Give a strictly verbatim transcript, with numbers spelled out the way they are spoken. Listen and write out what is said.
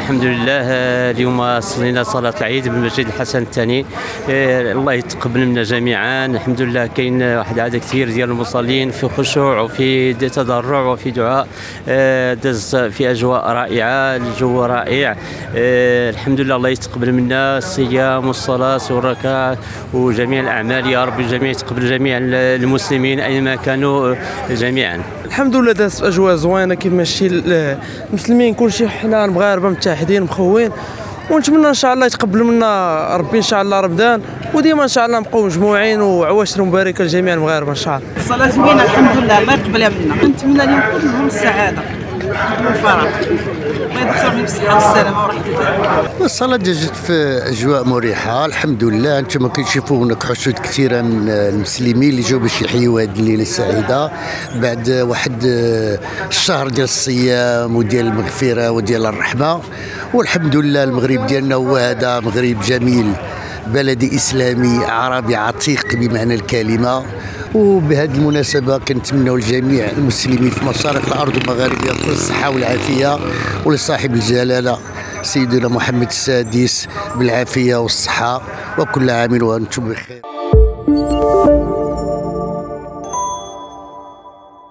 الحمد لله. اليوم صلينا صلاة العيد بالمسجد الحسن الثاني، الله يتقبل منا جميعا. الحمد لله كاين واحد العدد كثير ديال المصلين في خشوع وفي تضرع وفي دعاء، داز في اجواء رائعه، الجو رائع. الحمد لله الله يتقبل منا الصيام والصلاة والركعة وجميع الاعمال، يا رب الجميع يتقبل جميع المسلمين اينما كانوا جميعا. الحمد لله داز في اجواء زوينه كيف ماشي المسلمين كلشي، حنا المغاربه متحدين مخوين، ونتمنى ان شاء الله يتقبل منا ربي ان شاء الله رمضان، وديما ان شاء الله نبقاو مجموعين وعواشر مباركه لجميع المغاربه ان شاء الله. الصلاه زوينه الحمد لله، الله يقبلها منا، نتمنى لهم كلهم السعاده والفرح، الله يدخلهم بالصحه والسلامه ورحمه الله. الصلاه جات في اجواء مريحه الحمد لله. انتم كتشوفوا هناك حشود كثيره من المسلمين اللي جاوا باش يحيوا هذه الليله السعيده بعد واحد الشهر ديال الصيام وديال المغفره وديال الرحمه، والحمد لله المغرب ديالنا هو هذا مغرب جميل، بلدي اسلامي عربي عتيق بمعنى الكلمه. وبهذه المناسبه كنتمنوا لجميع المسلمين في مشارق الارض ومغاربها كل الصحه والعافيه، ولصاحب الجلاله سيدنا محمد السادس بالعافيه والصحه، وكل عام وانتم بخير.